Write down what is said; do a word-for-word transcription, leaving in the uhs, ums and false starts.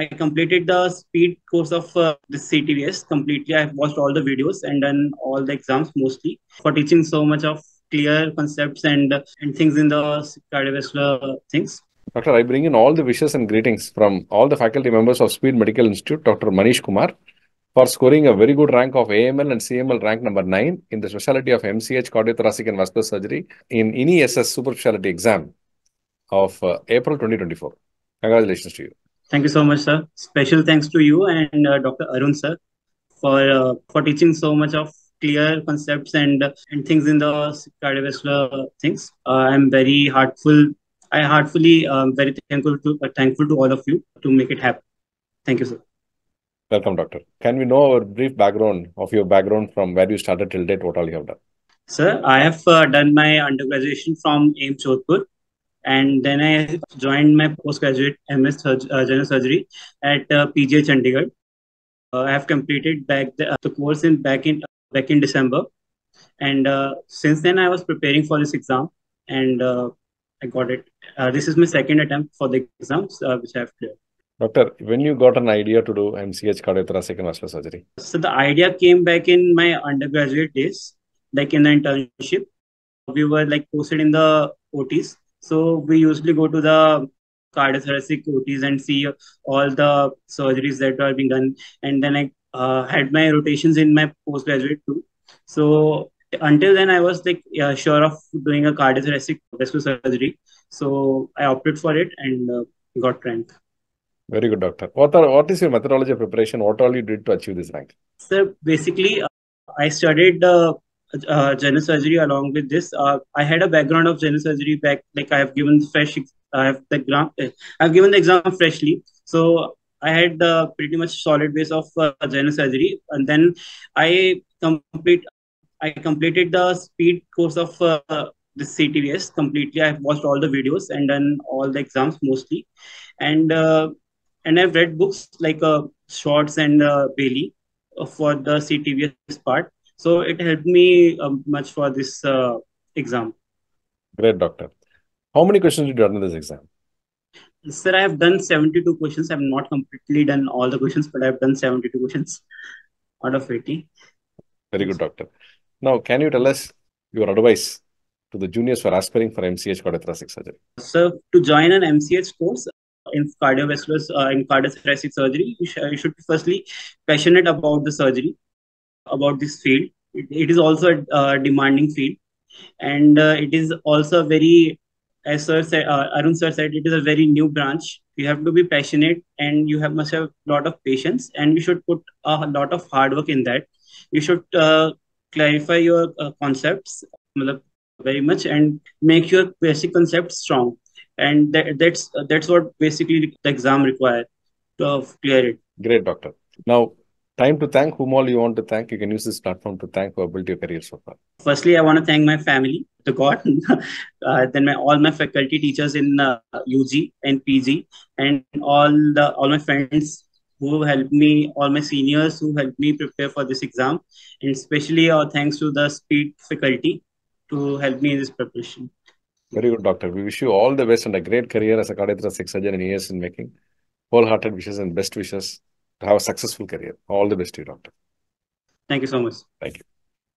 I completed the SPEED course of uh, the C T V S completely. I've watched all the videos and done all the exams mostly for teaching so much of clear concepts and, and things in the cardiovascular things. Doctor, I bring in all the wishes and greetings from all the faculty members of Speed Medical Institute, Doctor Manish Kumar, for scoring a very good rank of A M L and C M L rank number nine in the specialty of M C H Cardiothoracic and Vascular Surgery in I N I S S Super Specialty exam of uh, April twenty twenty-four. Congratulations to you. Thank you so much, sir. Special thanks to you and uh, Doctor Arun, sir, for uh, for teaching so much of clear concepts and uh, and things in the cardiovascular things. Uh, I'm very heartful. I heartfully um, very thankful to uh, thankful to all of you to make it happen. Thank you, sir. Welcome, doctor. Can we know our brief background of your background from where you started till date? What all you have done, sir? I have uh, done my undergraduation from AIM Chodhpur. And then I joined my postgraduate M S uh, General Surgery at uh, P G H Chandigarh. Uh, I have completed back the, uh, the course in back in uh, back in December, and uh, since then I was preparing for this exam, and uh, I got it. Uh, this is my second attempt for the exams, uh, which I have cleared. Doctor, when you got an idea to do M C H Cardiothoracic and Vascular Surgery? So the idea came back in my undergraduate days, like in the internship. We were like posted in the O Ts. So we usually go to the cardiothoracic O Ts and see all the surgeries that are being done. And then I uh, had my rotations in my postgraduate too. So until then, I was like uh, sure of doing a cardiothoracic vascular surgery. So I opted for it and uh, got ranked. Very good, doctor. What are, what is your methodology of preparation? What all you did to achieve this rank? So basically, uh, I studied the. Uh, Uh, general surgery along with this. Uh, I had a background of general surgery back, like I have given fresh, I have the exam, I have given the exam freshly. So I had the pretty much solid base of uh, general surgery, and then I complete, I completed the SPEED course of uh, the C T V S completely. I have watched all the videos and done all the exams mostly, and uh, and I've read books like uh, Schwartz and uh, Bailey uh, for the C T V S part. So it helped me uh, much for this uh, exam. Great, doctor. How many questions did you done in this exam? Sir, I have done seventy-two questions. I have not completely done all the questions, but I have done seventy-two questions out of eighty. Very good, doctor. Now, can you tell us your advice to the juniors for aspiring for M C H cardiothoracic surgery? Sir, to join an M C H course in cardiovascular uh, in cardiothoracic surgery, you, sh you should be firstly passionate about the surgery, about this field. It, it is also a uh, demanding field, and uh, it is also very, as sir said, uh, Arun sir said, it is a very new branch. You have to be passionate, and you have must have a lot of patience, and you should put a lot of hard work in that. You should uh, clarify your uh, concepts very much and make your basic concepts strong, and that, that's uh, that's what basically the exam required to clear it. Great, doctor. Now, time to thank whom all you want to thank. You can use this platform to thank who have built your career so far. Firstly, I want to thank my family, the God, uh, then my, all my faculty teachers in uh, U G and P G, and all the all my friends who helped me, all my seniors who helped me prepare for this exam, and especially uh, thanks to the SPEED faculty to help me in this preparation. Very good, doctor. We wish you all the best and a great career as a cardiothoracic surgeon in years in making. Wholehearted wishes and best wishes. Have a successful career. All the best to you, doctor. Thank you so much. Thank you.